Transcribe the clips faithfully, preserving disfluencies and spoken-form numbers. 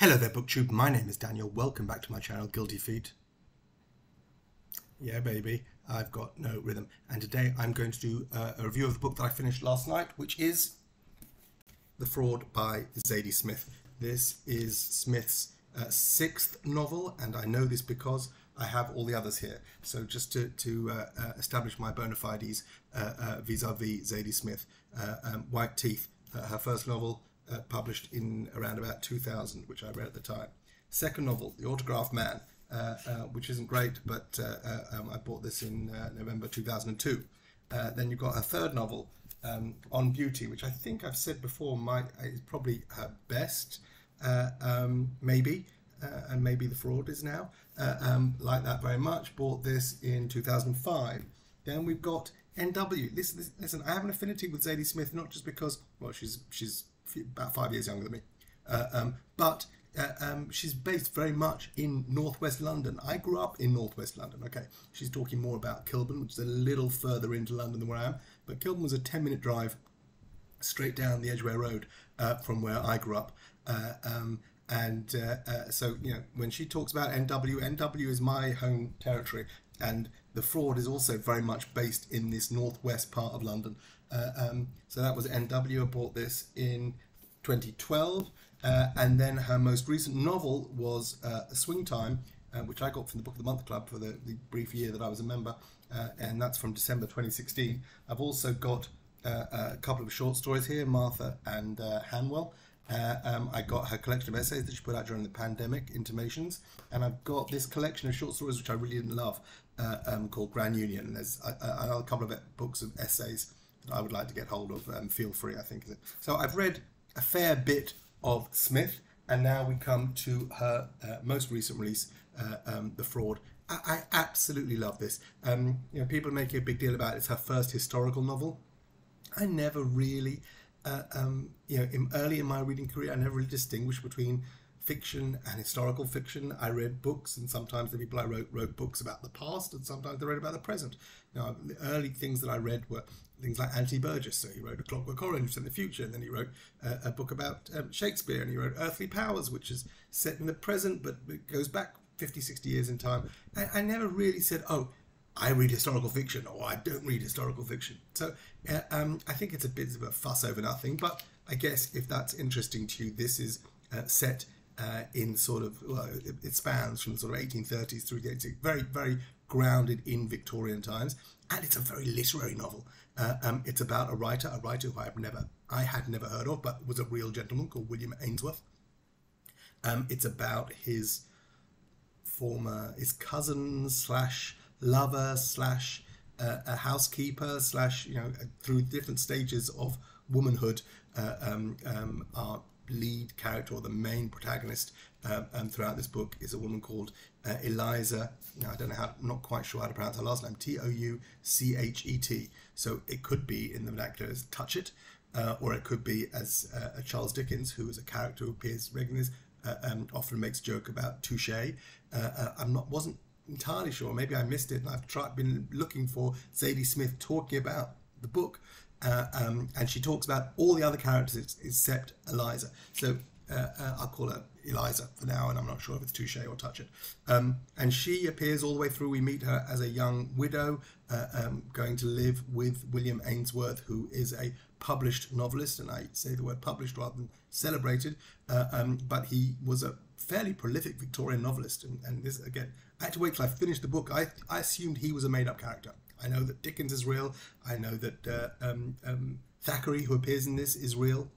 Hello there, BookTube. My name is Daniel. Welcome back to my channel, Guilty Feet. Yeah, baby, I've got no rhythm. And today I'm going to do uh, a review of the book that I finished last night, which is The Fraud by Zadie Smith. This is Smith's uh, sixth novel, and I know this because I have all the others here. So just to, to uh, uh, establish my bona fides vis-a-vis uh, uh, -vis Zadie Smith, uh, um, White Teeth, uh, her first novel, Uh, published in around about two thousand, which I read at the time. Second novel, The Autograph Man, uh, uh, which isn't great, but uh, uh, um, I bought this in uh, November two thousand two. Uh, then you've got her third novel, um, On Beauty, which I think I've said before might, is probably her best, uh, um, maybe, uh, and maybe The Fraud is now. Uh, um, like that very much, bought this in two thousand five. Then we've got N W This, this, listen, I have an affinity with Zadie Smith, not just because, well, she's she's... about five years younger than me, uh, um, but uh, um, she's based very much in northwest London. I grew up in northwest London. Okay, she's talking more about Kilburn, which is a little further into London than where I am, but Kilburn was a ten minute drive straight down the Edgware Road uh, from where I grew up, uh, um, and uh, uh, so, you know, when she talks about N W, N W is my home territory, and The Fraud is also very much based in this northwest part of London. Uh, um, so that was N W I bought this in twenty twelve, uh, and then her most recent novel was uh, Swing Time, uh, which I got from the Book of the Month Club for the, the brief year that I was a member, uh, and that's from December twenty sixteen. I've also got uh, a couple of short stories here, Martha and uh, Hanwell. Uh, um, I got her collection of essays that she put out during the pandemic, Intimations, and I've got this collection of short stories which I really didn't love, uh, um, called Grand Union, and there's a, a couple of books of essays that I would like to get hold of, um, Feel Free, I think is it. So I've read a fair bit of Smith, and now we come to her uh, most recent release, uh, um, The Fraud. I, I absolutely love this. Um, you know, people make a big deal about it. It's her first historical novel. I never really, uh, um, you know, in, early in my reading career, I never really distinguished between fiction and historical fiction. I read books, and sometimes the people I wrote wrote books about the past, and sometimes they wrote about the present. Now, the early things that I read were things like Anthony Burgess. So he wrote A Clockwork Orange in the future, and then he wrote uh, a book about um, Shakespeare, and he wrote Earthly Powers, which is set in the present, but it goes back fifty, sixty years in time. I, I never really said, oh, I read historical fiction, or I don't read historical fiction. So uh, um, I think it's a bit of a fuss over nothing, but I guess if that's interesting to you, this is uh, set Uh, in sort of, well, it, it spans from sort of eighteen thirties through the eighties, very, very grounded in Victorian times, and it's a very literary novel. Uh, um, it's about a writer, a writer who I've never, I had never heard of, but was a real gentleman called William Ainsworth. Um, it's about his former, his cousin slash lover slash uh, a housekeeper slash, you know, through different stages of womanhood, uh, um, um, are lead character, or the main protagonist, um, and throughout this book is a woman called uh, Eliza. Now I don't know how, I'm not quite sure how to pronounce her last name. T O U C H E T. So it could be in the vernacular as Touchet, uh, or it could be as uh, Charles Dickens, who is a character who appears regularly, uh, and often makes joke about Touchet. Uh, uh, I'm not wasn't entirely sure. Maybe I missed it, and I've tried been looking for Zadie Smith talking about the book. Uh, um, and she talks about all the other characters except Eliza. So uh, uh, I'll call her Eliza for now, and I'm not sure if it's Touchet or Touchet. Um, and she appears all the way through. We meet her as a young widow, uh, um, going to live with William Ainsworth, who is a published novelist, and I say the word published rather than celebrated, uh, um, but he was a fairly prolific Victorian novelist. And, and this, again, I had to wait till I finished the book. I, I assumed he was a made-up character. I know that Dickens is real. I know that uh, um, um, Thackeray, who appears in this, is real.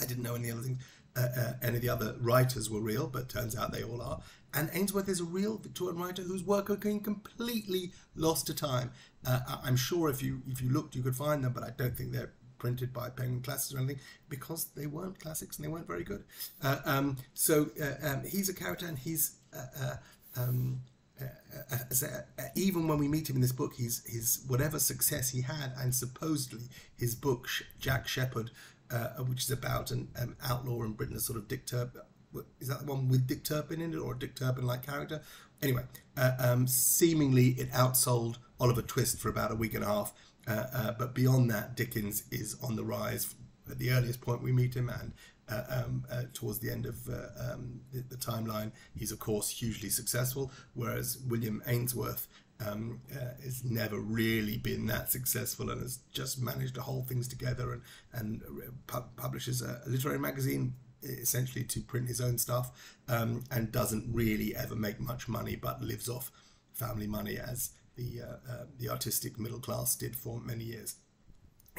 I didn't know any other things, uh, uh, any of the other writers were real, but turns out they all are. And Ainsworth is a real Victorian writer whose work are going completely lost to time. Uh, I'm sure if you if you looked, you could find them, but I don't think they're printed by Penguin Classics or anything, because they weren't classics and they weren't very good. Uh, um, so uh, um, he's a character, and he's uh, uh, um, Uh, uh, uh, uh, even when we meet him in this book, his his whatever success he had, and supposedly his book Jack Sheppard, uh, which is about an um, outlaw in Britain, a sort of Dick Turpin. Is that the one with Dick Turpin in it, or a Dick Turpin-like character? Anyway, uh, um, seemingly it outsold Oliver Twist for about a week and a half. Uh, uh, but beyond that, Dickens is on the rise at the earliest point we meet him, and uh, um, uh, towards the end of uh, um, the, the timeline. He's, of course, hugely successful, whereas William Ainsworth um, uh, has never really been that successful and has just managed to hold things together and, and pu publishes a literary magazine, essentially to print his own stuff, um, and doesn't really ever make much money, but lives off family money as the, uh, uh, the artistic middle class did for many years.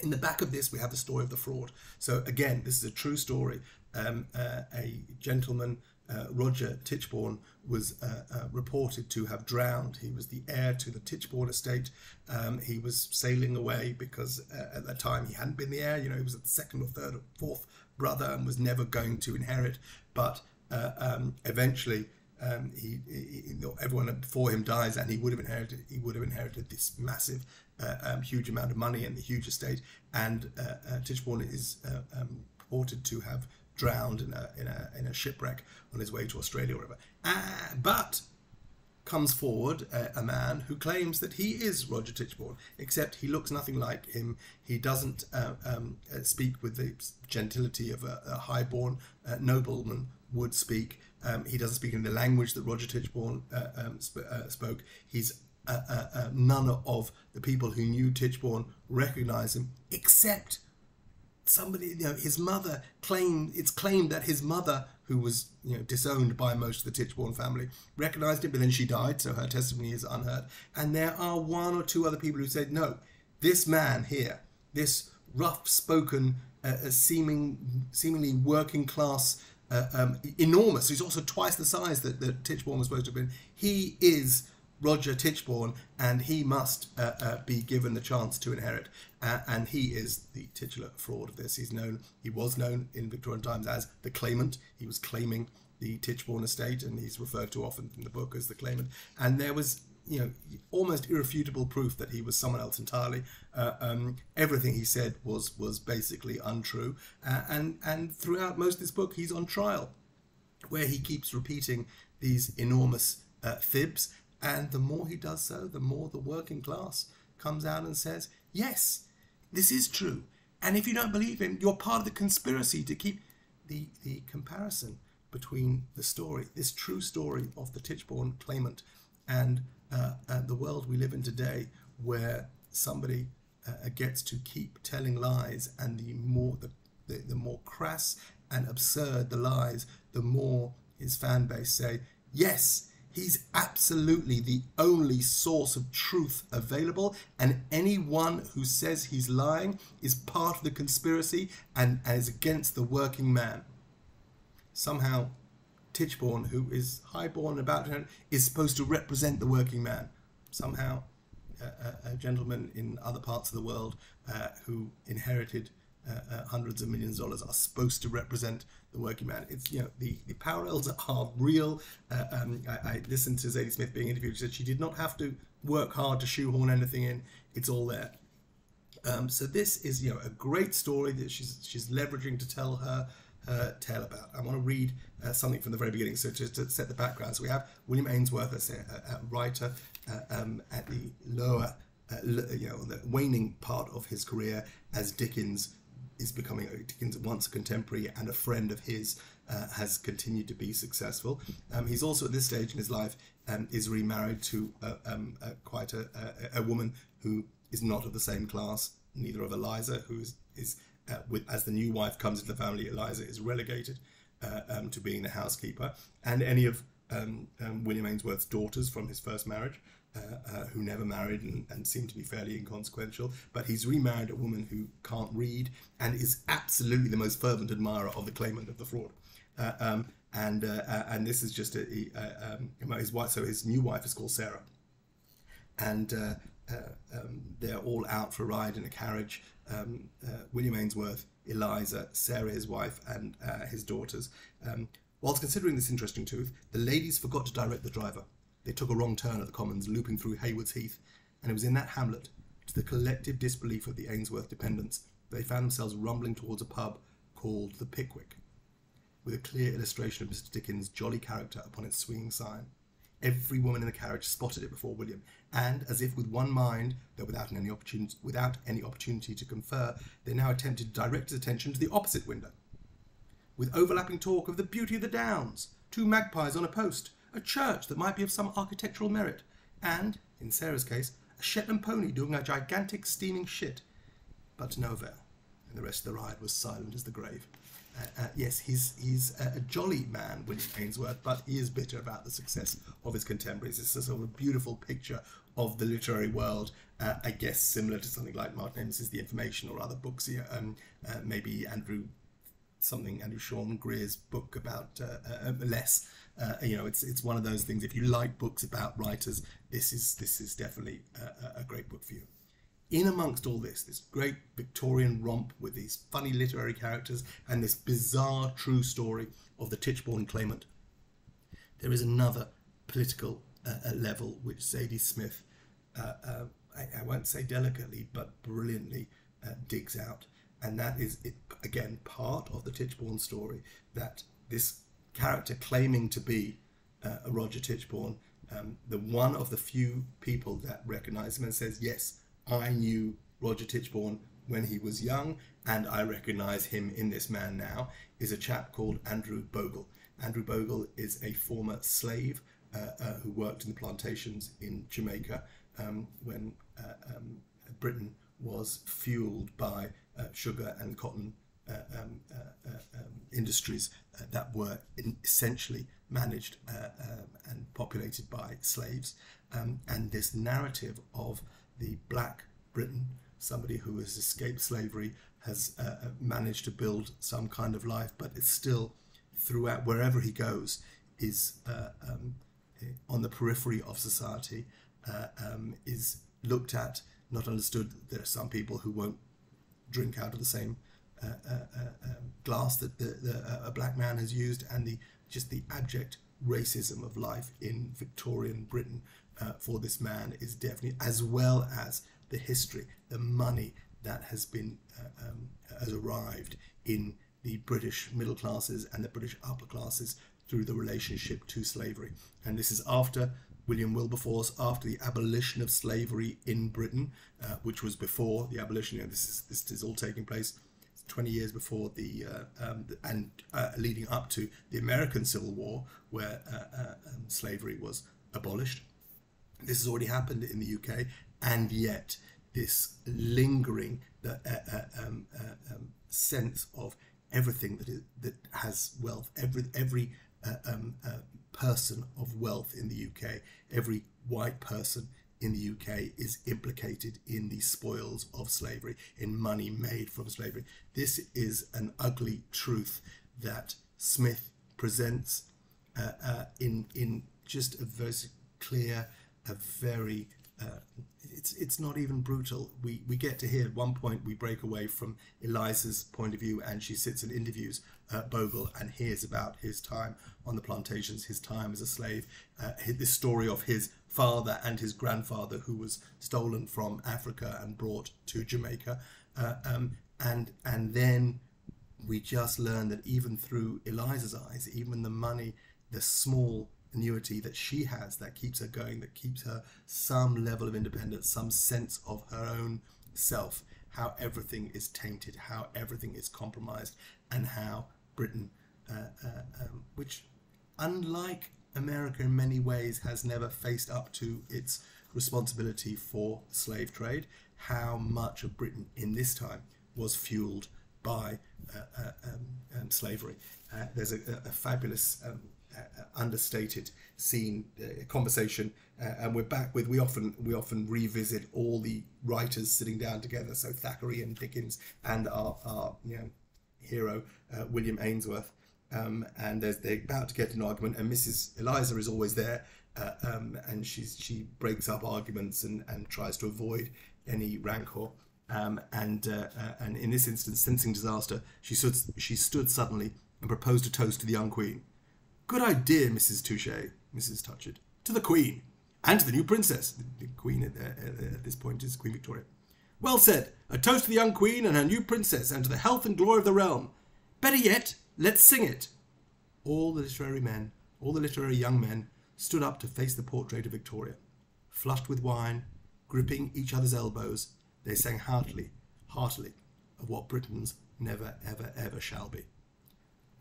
In the back of this, we have the story of The Fraud. So again, this is a true story. Um, uh, a gentleman, uh, Roger Tichborne, was uh, uh, reported to have drowned. He was the heir to the Tichborne estate. Um, he was sailing away because uh, at that time he hadn't been the heir. You know, he was the second or third or fourth brother and was never going to inherit. But uh, um, eventually, um, he, he, everyone before him dies, and he would have inherited. He would have inherited this massive. Uh, um, huge amount of money and the huge estate, and uh, uh, Tichborne is uh, um, purported to have drowned in a, in a in a shipwreck on his way to Australia or whatever. Ah, but comes forward uh, a man who claims that he is Roger Tichborne, except he looks nothing like him. He doesn't uh, um, speak with the gentility of a, a highborn uh, nobleman would speak. Um, he doesn't speak in the language that Roger Tichborne uh, um, sp uh, spoke. He's Uh, uh, uh, none of the people who knew Tichborne recognise him, except somebody. You know, his mother claimed. It's claimed that his mother, who was you know disowned by most of the Tichborne family, recognised him, but then she died, so her testimony is unheard. And there are one or two other people who said, no, this man here, this rough-spoken, uh, seeming, seemingly working-class, uh, um, enormous. He's also twice the size that, that Tichborne was supposed to have been. He is Roger Tichborne, and he must uh, uh, be given the chance to inherit. Uh, and he is the titular fraud of this. He's known, he was known in Victorian times as the claimant. He was claiming the Tichborne estate, and he's referred to often in the book as the claimant. And there was, you know, almost irrefutable proof that he was someone else entirely. Uh, um, everything he said was was basically untrue. Uh, and and throughout most of this book, he's on trial, where he keeps repeating these enormous uh, fibs. And the more he does so, the more the working class comes out and says, yes, this is true. And if you don't believe him, you're part of the conspiracy to keep the, the comparison between the story, this true story of the Tichborne claimant, and, uh, and the world we live in today, where somebody uh, gets to keep telling lies, and the more, the, the, the more crass and absurd the lies, the more his fan base say, yes, he's absolutely the only source of truth available, and anyone who says he's lying is part of the conspiracy and is against the working man. Somehow, Tichborne, who is highborn about him, is supposed to represent the working man. Somehow, a, a gentleman in other parts of the world uh, who inherited Uh, uh, hundreds of millions of dollars are supposed to represent the working man. It's, you know, the, the parallels are real. Uh, um, I, I listened to Zadie Smith being interviewed. She said she did not have to work hard to shoehorn anything in. It's all there. Um, so this is, you know, a great story that she's, she's leveraging to tell her uh, tale about. I want to read uh, something from the very beginning. So just to set the background. So we have William Ainsworth, as a, a writer uh, um, at the lower, uh, you know, the waning part of his career, as Dickens is becoming, Dickens, once a contemporary and a friend of his, uh, has continued to be successful. Um, he's also at this stage in his life um, is remarried to uh, um, uh, quite a, a, a woman who is not of the same class, neither of Eliza, who is, is uh, with, as the new wife comes into the family, Eliza is relegated uh, um, to being the housekeeper, and any of um, um, William Ainsworth's daughters from his first marriage, Uh, uh, who never married and, and seemed to be fairly inconsequential. But he's remarried a woman who can't read and is absolutely the most fervent admirer of the claimant of the fraud. Uh, um, and uh, uh, and this is just a, a, um, his wife. So his new wife is called Sarah, and uh, uh, um, they're all out for a ride in a carriage. Um, uh, William Ainsworth, Eliza, Sarah, his wife, and uh, his daughters. Um, whilst considering this interesting truth, the ladies forgot to direct the driver. They took a wrong turn at the commons, looping through Haywards Heath, and it was in that hamlet, to the collective disbelief of the Ainsworth dependents, that they found themselves rumbling towards a pub called the Pickwick, with a clear illustration of Mister Dickens' jolly character upon its swinging sign. Every woman in the carriage spotted it before William, and, as if with one mind, though without any opportunity, without any opportunity to confer, they now attempted to direct his attention to the opposite window. with overlapping talk of the beauty of the downs, two magpies on a post, a church that might be of some architectural merit, and, in Sarah's case, a Shetland pony doing a gigantic steaming shit. But to no avail, and the rest of the ride was silent as the grave. Uh, uh, yes, he's, he's a, a jolly man, William Ainsworth, but he is bitter about the success of his contemporaries. It's a sort of beautiful picture of the literary world, uh, I guess similar to something like Martin Amos's The Information or other books here, um, uh, maybe Andrew something, Andrew Sean Greer's book about uh, uh, less. Uh, you know, it's it's one of those things, if you like books about writers, this is, this is definitely a, a great book for you. In amongst all this, this great Victorian romp with these funny literary characters and this bizarre true story of the Tichborne claimant, there is another political uh, level which Zadie Smith, uh, uh, I, I won't say delicately, but brilliantly uh, digs out. And that is, it, again, part of the Tichborne story, that this character claiming to be uh, Roger Tichborne, um, the one of the few people that recognise him and says, yes, I knew Roger Tichborne when he was young, and I recognise him in this man now, is a chap called Andrew Bogle. Andrew Bogle is a former slave uh, uh, who worked in the plantations in Jamaica um, when uh, um, Britain was fuelled by uh, sugar and cotton uh, um, uh, uh, um, industries uh, that were in essentially managed uh, uh, and populated by slaves. Um, and this narrative of the black Briton, somebody who has escaped slavery, has uh, managed to build some kind of life, but it's still throughout, wherever he goes, is uh, um, on the periphery of society, uh, um, is looked at, not understood. There are some people who won't drink out of the same uh, uh, uh, glass that the, the, uh, a black man has used, and the just the abject racism of life in Victorian Britain Uh, for this man is definitely, as well as the history, the money that has been uh, um, has arrived in the British middle classes and the British upper classes through the relationship to slavery. And this is after William Wilberforce, after the abolition of slavery in Britain, uh, which was before the abolition. You know, this is this is all taking place twenty years before the uh, um, and uh, leading up to the American Civil War, where uh, uh, um, slavery was abolished. This has already happened in the U K, and yet this lingering the, uh, uh, um, uh, um, sense of everything that is, that has wealth, every every uh, um, uh, person of wealth in the U K, every white person in the U K is implicated in the spoils of slavery, in money made from slavery. This is an ugly truth that Smith presents uh, uh, in in just a very clear. A very uh, it's it's not even brutal. We we get to hear at one point we break away from Eliza's point of view, and she sits and interviews uh, Bogle and hears about his time on the plantations, his time as a slave, uh, this story of his father and his grandfather who was stolen from Africa and brought to Jamaica, uh, um, and and then we just learn that even through Eliza's eyes, even the money, the small annuity that she has that keeps her going, that keeps her some level of independence, some sense of her own self, how everything is tainted, how everything is compromised, and how Britain, uh, uh, um, which unlike America in many ways has never faced up to its responsibility for slave trade, how much of Britain in this time was fueled by uh, uh, um, um, slavery. Uh, there's a, a fabulous um, Uh, understated scene, uh, conversation, uh, and we're back with, we often we often revisit all the writers sitting down together, so Thackeray and Dickens and our, our you know, hero, uh, William Ainsworth, um, and there's, they're about to get an argument, and Missus Eliza is always there, uh, um, and she's, she breaks up arguments and, and tries to avoid any rancour, um, and, uh, uh, and in this instance, sensing disaster, she stood, she stood suddenly and proposed a toast to the young queen. "Good idea, Missus Touchet," Missus Touchet, "to the Queen, and to the new princess." The, the Queen at, uh, at this point is Queen Victoria. "Well said, a toast to the young Queen and her new princess, and to the health and glory of the realm. Better yet, let's sing it." All the literary men, all the literary young men, stood up to face the portrait of Victoria. Flushed with wine, gripping each other's elbows, they sang heartily, heartily, of what Britain's never, ever, ever shall be.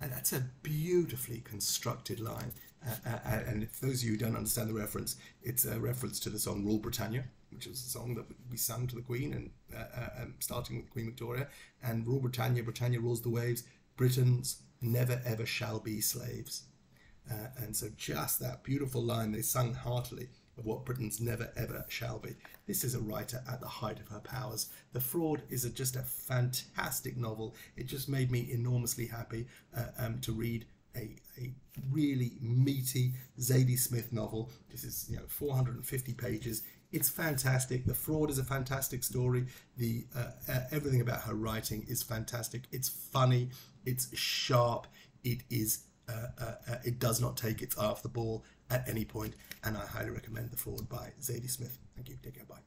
And that's a beautifully constructed line. Uh, uh, and if those of you who don't understand the reference, it's a reference to the song Rule Britannia, which was a song that we sang to the Queen, and uh, uh, starting with Queen Victoria. And Rule Britannia, Britannia rules the waves, Britons never ever shall be slaves. Uh, and so just that beautiful line, they sung heartily of what Britons never ever shall be. This is a writer at the height of her powers. The Fraud is a, just a fantastic novel. It just made me enormously happy uh, um, to read a, a really meaty Zadie Smith novel. This is, you know, four hundred fifty pages. It's fantastic. The Fraud is a fantastic story. The uh, uh, everything about her writing is fantastic. It's funny. It's sharp. It is. Uh, uh, uh, it does not take its eye off the ball at any point, and I highly recommend The Fraud by Zadie Smith. Thank you. Take care. Bye.